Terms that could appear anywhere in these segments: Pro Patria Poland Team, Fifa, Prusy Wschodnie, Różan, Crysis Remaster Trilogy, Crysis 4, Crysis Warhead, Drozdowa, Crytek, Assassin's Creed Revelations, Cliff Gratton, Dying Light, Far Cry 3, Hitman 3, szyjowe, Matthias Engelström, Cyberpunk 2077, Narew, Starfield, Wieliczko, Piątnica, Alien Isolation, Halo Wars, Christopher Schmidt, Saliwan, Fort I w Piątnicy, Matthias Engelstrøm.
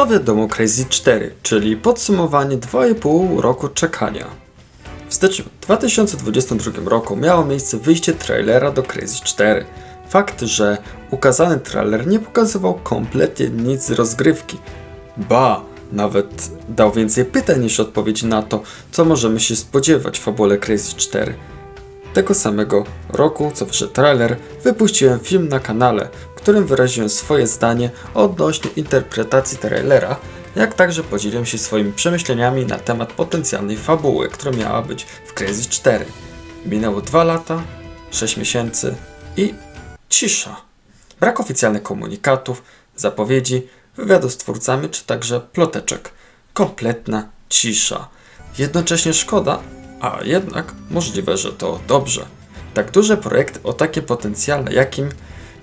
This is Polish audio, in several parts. Co wiadomo Crysis 4, czyli podsumowanie 2,5 roku czekania. W styczniu 2022 roku miało miejsce wyjście trailera do Crysis 4. Fakt, że ukazany trailer nie pokazywał kompletnie nic z rozgrywki. Ba, nawet dał więcej pytań niż odpowiedzi na to, co możemy się spodziewać w fabule Crysis 4. Tego samego roku, co wyszedł trailer, wypuściłem film na kanale, w którym wyraziłem swoje zdanie odnośnie interpretacji trailera, jak także podzieliłem się swoimi przemyśleniami na temat potencjalnej fabuły, która miała być w Crysis 4. Minęło 2 lata, 6 miesięcy i cisza. Brak oficjalnych komunikatów, zapowiedzi, wywiadu z twórcami czy także ploteczek. Kompletna cisza. Jednocześnie szkoda, a jednak możliwe, że to dobrze. Tak duży projekt o takim potencjale, jakim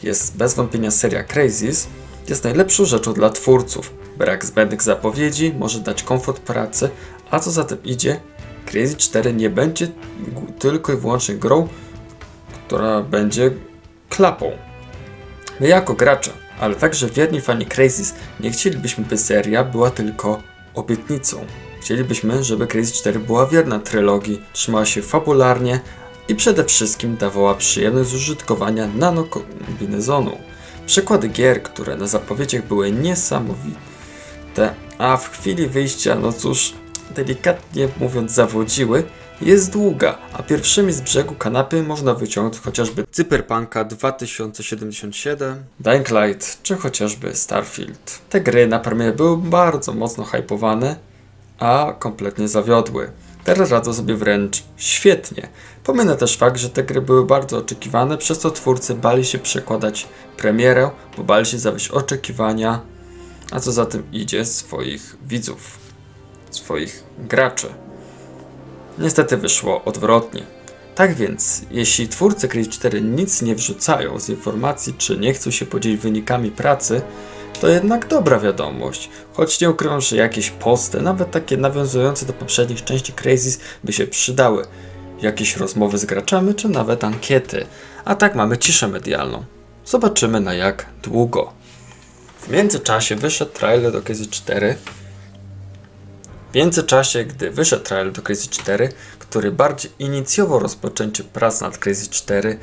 jest bez wątpienia seria Crysis, jest najlepszą rzeczą dla twórców. Brak zbędnych zapowiedzi może dać komfort pracy, a co za tym idzie, Crysis 4 nie będzie tylko i wyłącznie grą, która będzie klapą. My jako gracze, ale także wierni fani Crysis, nie chcielibyśmy, by seria była tylko obietnicą. Chcielibyśmy, żeby Crysis 4 była wierna trylogii, trzymała się fabularnie i przede wszystkim dawała przyjemność z użytkowania nanokombinezonu. Przykłady gier, które na zapowiedziach były niesamowite, a w chwili wyjścia, no cóż, delikatnie mówiąc zawodziły, jest długa, a pierwszymi z brzegu kanapy można wyciągnąć chociażby Cyberpunka 2077, Dying Light czy chociażby Starfield. Te gry na premierę były bardzo mocno hypowane, a kompletnie zawiodły. Teraz radzą sobie wręcz świetnie. Pominę też fakt, że te gry były bardzo oczekiwane, przez co twórcy bali się przekładać premierę, bo bali się zawieść oczekiwania, a co za tym idzie swoich widzów, swoich graczy. Niestety wyszło odwrotnie. Tak więc, jeśli twórcy Crysis 4 nic nie wrzucają z informacji, czy nie chcą się podzielić wynikami pracy, to jednak dobra wiadomość, choć nie ukrywam, że jakieś posty, nawet takie nawiązujące do poprzednich części Crysis, by się przydały. Jakieś rozmowy z graczami, czy nawet ankiety. A tak mamy ciszę medialną. Zobaczymy na jak długo. W międzyczasie wyszedł trailer do Crysis 4. W międzyczasie, gdy wyszedł trailer do Crysis 4, który bardziej inicjował rozpoczęcie prac nad Crysis 4,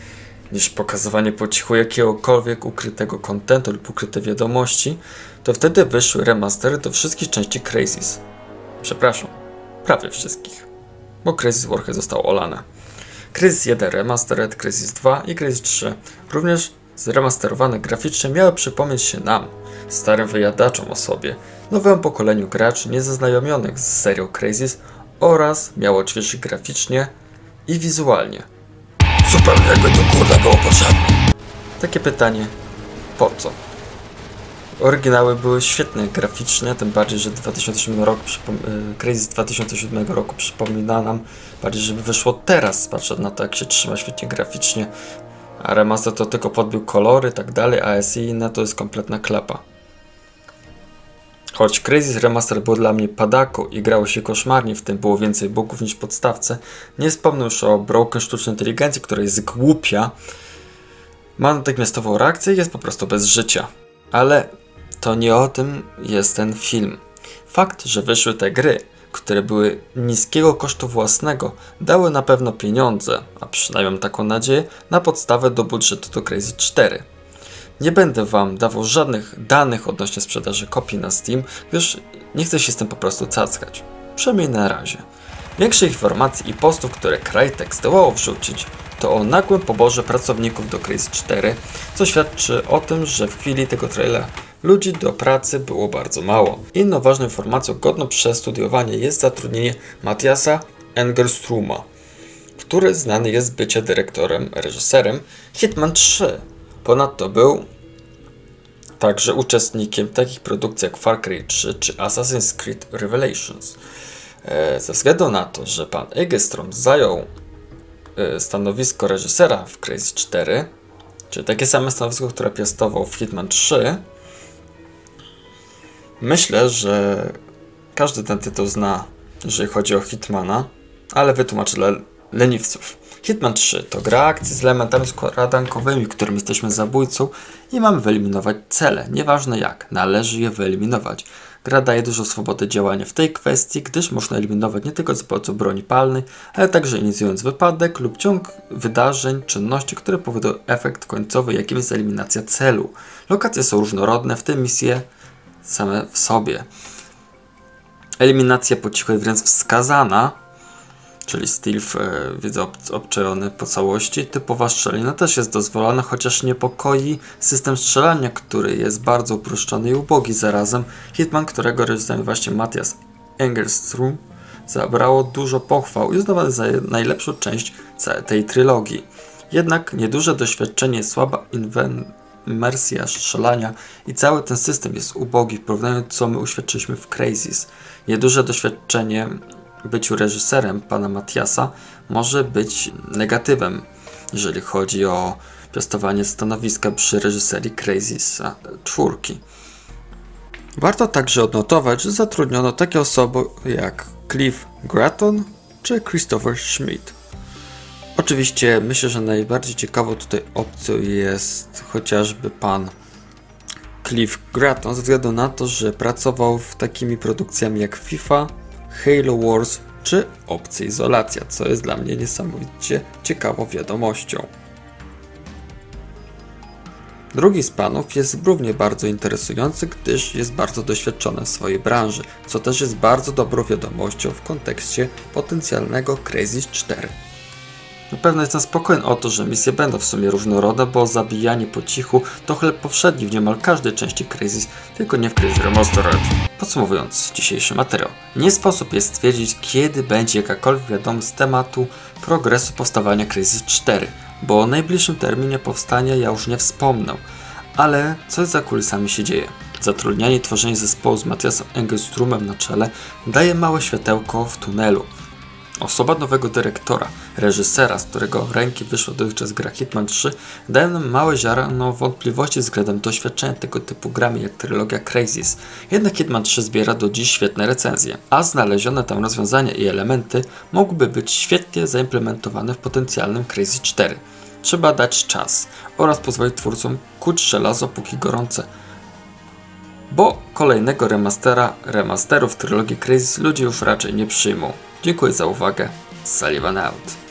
niż pokazywanie po cichu jakiegokolwiek ukrytego kontentu lub ukryte wiadomości, to wtedy wyszły remastery do wszystkich części Crysis. Przepraszam, prawie wszystkich, bo Crysis Warhead został olane. Crysis 1 Remastered, Crysis 2 i Crysis 3 również zremasterowane graficznie miały przypomnieć się nam, starym wyjadaczom o sobie, nowemu pokoleniu graczy niezaznajomionych z serią Crysis oraz miało odświeżyć graficznie i wizualnie. Zupełnie jakby to kurwa było potrzebne. Takie pytanie, po co? Oryginały były świetne graficznie, tym bardziej, że Crysis 2007 roku przypomina nam bardziej, żeby wyszło teraz, patrząc na to, jak się trzyma świetnie graficznie. A remaster to tylko podbił kolory, tak dalej, ASI, na to jest kompletna klapa. Choć Crysis Remaster był dla mnie padaku i grało się koszmarnie, w tym było więcej bugów niż podstawce, nie wspomnę już o broken sztucznej inteligencji, która jest głupia, ma natychmiastową reakcję i jest po prostu bez życia. Ale to nie o tym jest ten film. Fakt, że wyszły te gry, które były niskiego kosztu własnego, dały na pewno pieniądze, a przynajmniej taką nadzieję, na podstawę do budżetu do Crysis 4. Nie będę wam dawał żadnych danych odnośnie sprzedaży kopii na Steam, gdyż nie chcę się z tym po prostu cackać. Przynajmniej na razie. Większej informacji i postów, które Crytek zdołało wrzucić, to o nagłym poborze pracowników do Crysis 4, co świadczy o tym, że w chwili tego trailera ludzi do pracy było bardzo mało. Inną ważną informacją godną przestudiowania jest zatrudnienie Matthiasa Engelströma, który znany jest z bycia dyrektorem, reżyserem Hitman 3. Ponadto był także uczestnikiem takich produkcji jak Far Cry 3 czy Assassin's Creed Revelations. Ze względu na to, że pan Engelström zajął stanowisko reżysera w Crysis 4, czyli takie same stanowisko, które piastował w Hitman 3, myślę, że każdy ten tytuł zna, jeżeli chodzi o Hitmana, ale wytłumaczę dla leniwców. Hitman 3 to gra akcji z elementami składankowymi, w którym jesteśmy zabójcą i mamy wyeliminować cele, nieważne jak, należy je wyeliminować. Gra daje dużo swobody działania w tej kwestii, gdyż można eliminować nie tylko za pomocą broni palnej, ale także inicjując wypadek lub ciąg wydarzeń, czynności, które powodują efekt końcowy, jakim jest eliminacja celu. Lokacje są różnorodne, w tym misje same w sobie. Eliminacja po cichu jest wręcz wskazana, czyli stealth, widzę obczajony po całości. Typowa strzelina też jest dozwolona, chociaż niepokoi system strzelania, który jest bardzo uproszczony i ubogi zarazem. Hitman, którego reżyserem właśnie Matthias Engelstrøm, zabrało dużo pochwał i uznawany za najlepszą część tej trylogii. Jednak nieduże doświadczenie, słaba imersja strzelania i cały ten system jest ubogi w porównaniu do co my uświadczyliśmy w Crysis. Nieduże doświadczenie byciu reżyserem pana Matthiasa może być negatywem, jeżeli chodzi o piastowanie stanowiska przy reżyserii Crysis 4. Warto także odnotować, że zatrudniono takie osoby jak Cliff Gratton czy Christopher Schmidt. Oczywiście myślę, że najbardziej ciekawą tutaj opcją jest chociażby pan Cliff Gratton, ze względu na to, że pracował w takimi produkcjami jak Fifa, Halo Wars czy opcja Izolacja, co jest dla mnie niesamowicie ciekawą wiadomością. Drugi z panów jest równie bardzo interesujący, gdyż jest bardzo doświadczony w swojej branży, co też jest bardzo dobrą wiadomością w kontekście potencjalnego Crysis 4. Na pewno jestem spokojen o to, że misje będą w sumie różnorodne, bo zabijanie po cichu to chleb powszedni w niemal każdej części Crysis, tylko nie w Crysis Remaster. Podsumowując dzisiejszy materiał, nie sposób jest stwierdzić, kiedy będzie jakakolwiek wiadomość z tematu progresu powstawania Crysis 4, bo o najbliższym terminie powstania ja już nie wspomnę, ale coś za kulisami się dzieje. Zatrudnianie i tworzenie zespołu z Matthiasem Engelstrømem na czele daje małe światełko w tunelu. Osoba nowego dyrektora, reżysera, z którego ręki wyszła dotychczas gra Hitman 3, daje nam małe ziarno wątpliwości względem doświadczenia tego typu grami jak trylogia Crysis. Jednak Hitman 3 zbiera do dziś świetne recenzje, a znalezione tam rozwiązania i elementy mogłyby być świetnie zaimplementowane w potencjalnym Crysis 4. Trzeba dać czas oraz pozwolić twórcom kuć żelazo póki gorące, bo kolejnego remasterów trylogii Crysis ludzie już raczej nie przyjmą. Dziękuję za uwagę, Saliwan out.